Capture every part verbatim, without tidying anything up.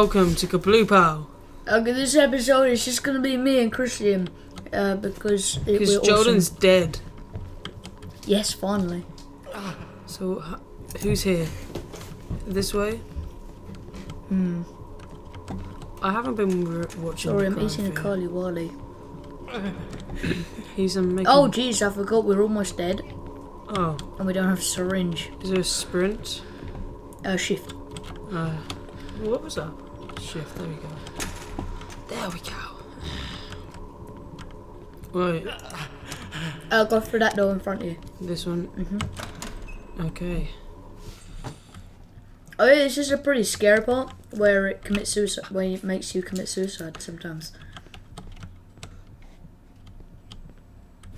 welcome to Kabloo Pal. Okay, this episode is just gonna be me and Christian, uh, because because Jordan's awesome. Dead. Yes, finally. So, who's here? This way. Hmm. I haven't been watching. Sorry, I'm eating a curly wally. He's a making... Oh, jeez, I forgot we're almost dead. Oh. And we don't have a syringe. Is there a sprint? Uh, shift. Uh, what was that? Shift, there we go. There we go. Right. I'll go through that door in front of you. This one? Mm-hmm. Okay. Oh, yeah, it's just a pretty scary part where it commits suicide, where it makes you commit suicide sometimes.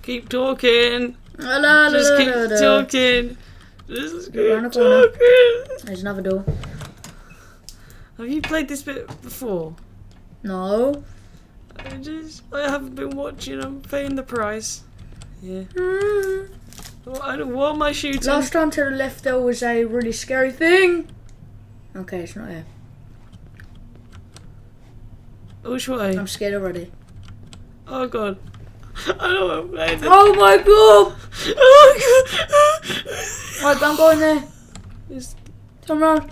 Keep talking. La, la, just la, keep la, la, talking. La. Just keep Around talking. There's another door. Have you played this bit before? No. I just I haven't been watching. I'm paying the price. Yeah. Mm. Well, I don't, what am I shooting? Last time to the left there was a really scary thing. Okay, it's not here. Which way? I'm scared already. Oh god. I don't want to play this. Oh my god! Oh god! Right, don't go in there. Just turn around.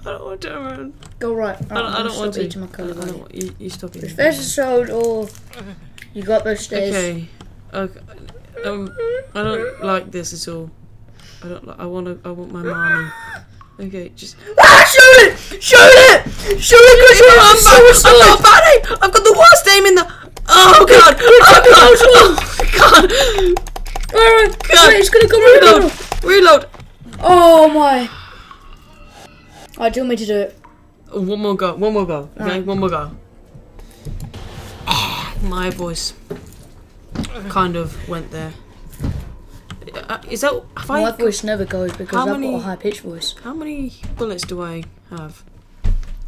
I don't want to turn around. Go right. right I don't, I don't want to. My I don't want, you, you stop eating. It's best sold or you got those stairs. Okay. Okay. Um, I don't like this at all. I don't. Like, I want to. I want my mommy. Okay, just. Ah, shoot it! Shoot it! Shoot it! I'm not funny. I've got the worst aim in the. Oh god! Oh god! Oh god! Oh my god! Wait, it's gonna come reload! Reload! Oh my! Alright, do you want me to do it? One more go, one more go. Okay, right. one more go. Oh, my voice kind of went there. Is that. Have I, my voice never goes because I've got a high pitched voice. How many bullets do I have?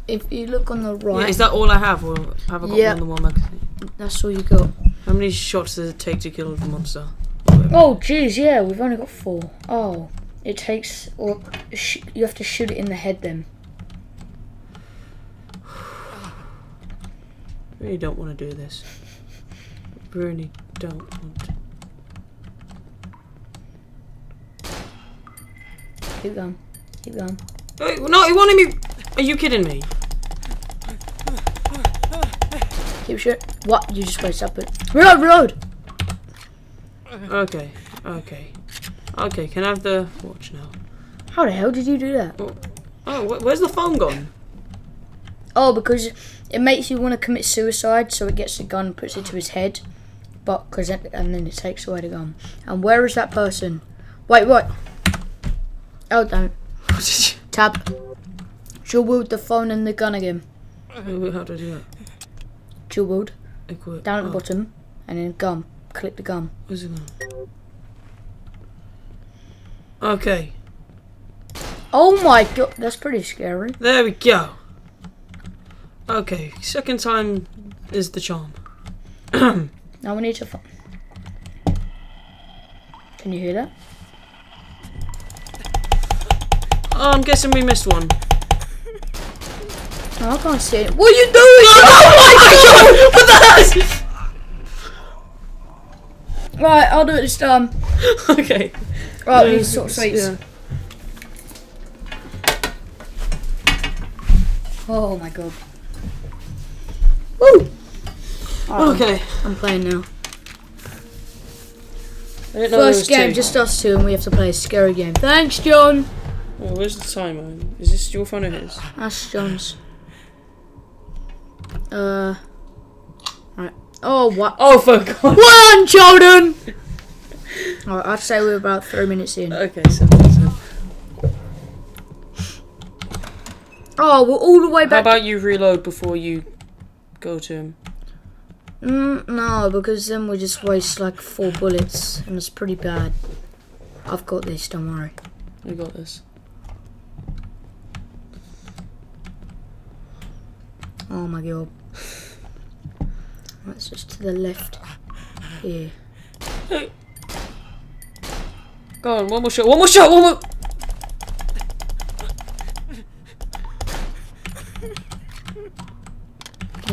If you look on the right. Yeah, is that all I have? Or have I got yep. one in the one magazine? That's all you got. How many shots does it take to kill the monster? Oh, jeez, yeah, we've only got four. Oh, it takes. Or sh you have to shoot it in the head then. I really don't want to do this. I really don't want to. Keep going. Keep going. Wait, no, he wanted me. Are you kidding me? Keep shit. What? You just wasted up it. Reload, reload! Okay, okay. Okay, can I have the watch now? How the hell did you do that? Oh, oh where's the phone gone? Oh, because it makes you want to commit suicide, so it gets the gun and puts it to his head. But, because it, and then it takes away the gun. And where is that person? Wait, what? Oh, don't. Tab. Dual wield the phone and the gun again. How do I do that? Dual wield. Equip. Down at oh. the bottom, and then gun. Click the gun. Where's the gun? Okay. Oh my god, that's pretty scary. There we go. Okay, second time is the charm. Now we need to. Can you hear that? Oh, I'm guessing we missed one. I can't see it. What are you doing? Oh, oh my god! What the hell? Right, I'll do it this time. Okay. Right, no, we need sort of sweets. Yeah. Oh my god. Woo! Right, okay. I'm playing now. I didn't know First game, two. just us two, and we have to play a scary game. Thanks, John! Oh, where's the timer? Is this your phone or his? That's John's. Uh, right. Oh, what? Oh, for God. One, Jordan! Alright, I'd say we're about three minutes in. Okay, so. Oh, we're all the way back. How about you reload before you go to him? Mm, no, because then we just waste like four bullets, and it's pretty bad. I've got this, don't worry. You got this. Oh my god. That's just to the left here. Hey. Go on, one more shot, one more shot, one more.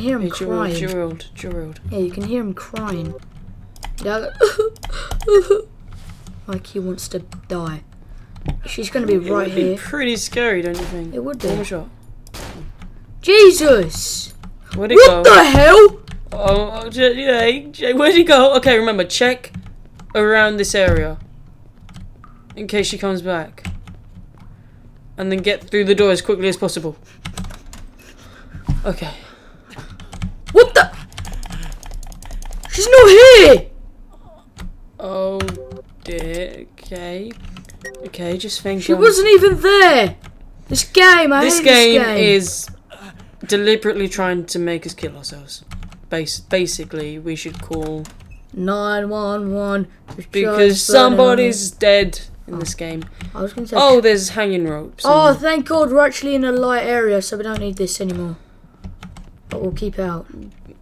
can hear him hey, crying. Gerald, Gerald. Yeah, you can hear him crying. Yeah, like he wants to die. She's gonna be it right would be here. Pretty scary, don't you think? It would be. One shot. Jesus! Where'd he what go? the hell? Oh, yeah. Where'd he go? Okay, remember, check around this area in case she comes back, and then get through the door as quickly as possible. Okay. What the? She's not here. Oh dear. Okay. Okay, just think. She I'm... wasn't even there. This game, I this, game this game is deliberately trying to make us kill ourselves. Bas basically, we should call nine one one because somebody's dead in oh. this game. I was gonna say. Oh, there's hanging ropes. Oh, thank God, we're actually in a light area, so we don't need this anymore. But we'll keep out.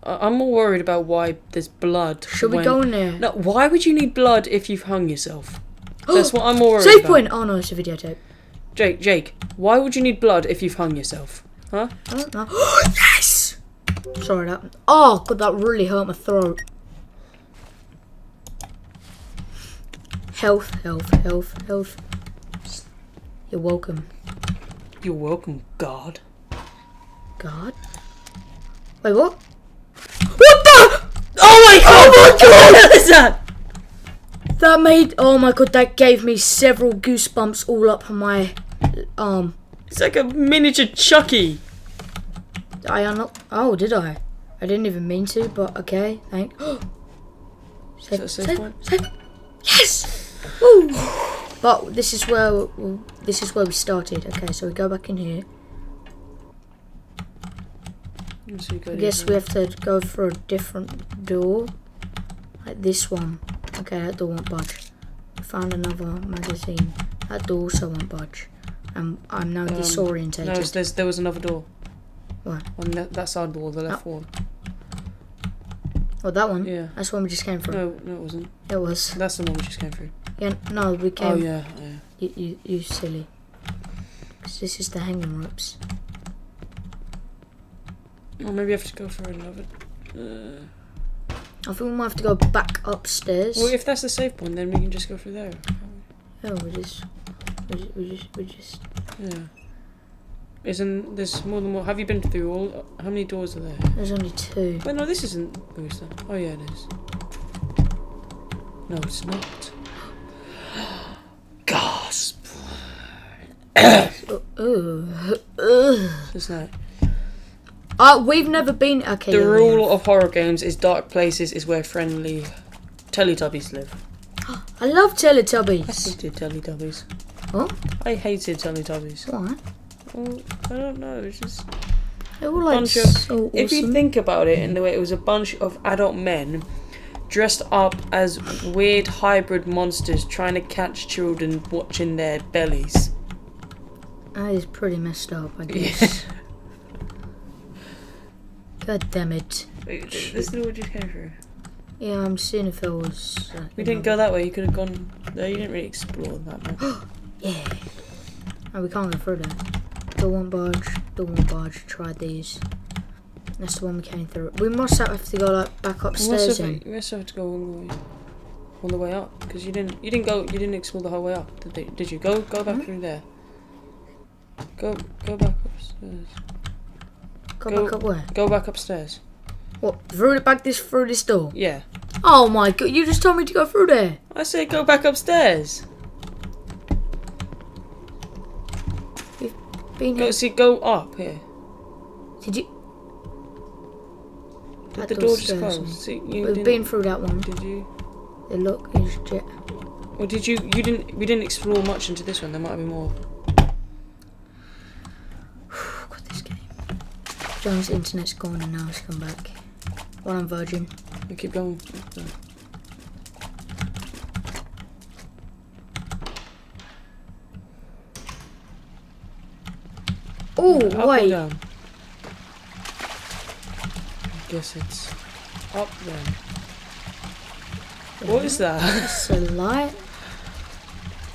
I'm more worried about why there's blood. Should when... we go in there? No. Why would you need blood if you've hung yourself? That's what I'm more worried Save about. point! Oh no, it's a videotape. Jake, Jake, why would you need blood if you've hung yourself? Huh? I don't know. Yes! Sorry that. Oh God, that really hurt my throat. Health, health, health, health. You're welcome. You're welcome, God. God? Wait, what? What the? Oh my God! Oh my God! What is that? That made, oh my God, that gave me several goosebumps all up my arm. It's like a miniature Chucky. I unlocked, oh, did I? I didn't even mean to, but okay, thanks. Save, is that a safe save, point? Save. Yes! Woo! But this is where, well, this is where we started. Okay, so we go back in here. So I guess we have to go for a different door. Like this one. Okay, that door won't budge. I found another magazine. That door also won't budge. I'm, I'm now um, disorientated. No, there's, there was another door. What? On that, that side wall, the left oh. one. Oh, that one? Yeah. That's the one we just came through. No, no, it wasn't. It was. That's the one we just came through. Yeah, no, we came... Oh, yeah, yeah. You, you, you silly. Because this is the hanging ropes. Or maybe I have to go for another... Uh... I think we might have to go back upstairs. Well, if that's the safe point, then we can just go through there. Oh, we just, we just, we just, we just. Yeah. Isn't there's more than one? Have you been through all? How many doors are there? There's only two. Wait, no, this isn't. Where is that? Oh yeah, it is. No, it's not. Gasp. Ooh. It's not. Uh, we've never been... Okay, the rule of horror games is dark places is where friendly Teletubbies live. I love Teletubbies. I hated Teletubbies. What? I hated Teletubbies. Why? Well, I don't know. It's just... They were like bunch of, so awesome. If you think about it in the way it was a bunch of adult men dressed up as weird hybrid monsters trying to catch children watching their bellies. That is pretty messed up, I guess. Yeah. God damn it. Wait, this is what you came through. Yeah, I'm seeing if there was... Uh, we didn't know. go that way, you could have gone... No, you didn't really explore that much. Yeah. Oh, we can't go through that. The one barge, the one barge, tried these. That's the one we came through. We must have to go like back upstairs. We must have, we must have to go all the way, all the way up, because you didn't, you didn't go, you didn't explore the whole way up, did, they, did you? Go, go back huh? through there. Go, go back upstairs. Go, go back up where? Go back upstairs. What? Through it back this through this door? Yeah. Oh my God! You just told me to go through there. I said go back upstairs. You've been go, here. See, go up here. Did you? Did the door just close? See, you We've been through that one. Did you? The lock is jet. Well, did you? You didn't. We didn't explore much into this one. There might be more. John's internet's gone and now it's come back. While well, I'm virgin. We keep going. Oh, wait. Up down. I guess it's up then. Yeah. What is that? That's a light.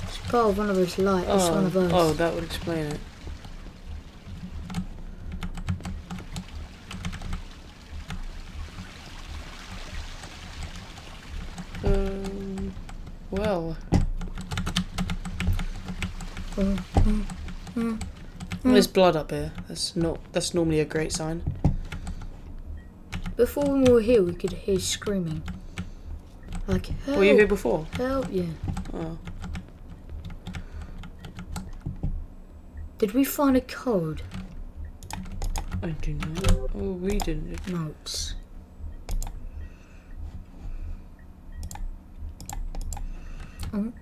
It's part of one of those lights. Oh. It's one of those. Oh, that would explain it. well. Mm, mm, mm, mm. There's blood up here. That's not. That's normally a great sign. Before we were here, we could hear screaming. Like, help. Were you here before? Help, yeah. Oh. Did we find a code? I don't know. Oh, we didn't. Notes. Mm.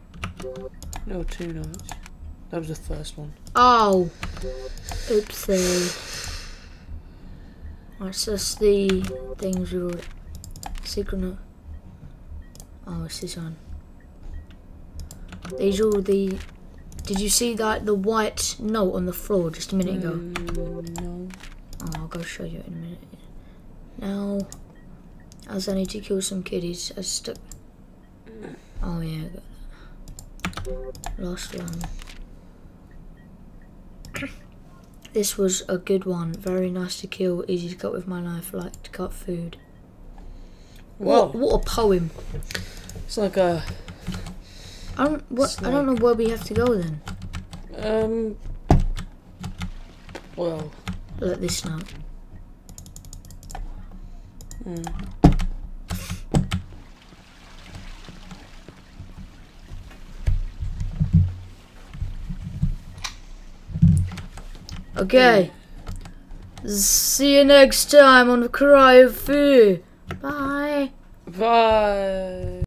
No, two notes. That was the first one. Oh! Oopsie. What's this? The things we were. Secret note. Oh, it's this one. These are all the. Did you see that the white note on the floor just a minute ago? Um, no. Oh, I'll go show you in a minute. Now, as I need to kill some kiddies, I stuck. Oh yeah, I got that. Last one. This was a good one. Very nice to kill. Easy to cut with my knife. Like to cut food. Whoa! What, what a poem. It's like a. I don't. What, like, I don't know where we have to go then. Um. Well. Look at this now. Mm. Okay. Mm. See you next time on Cry of Fear. Bye. Bye.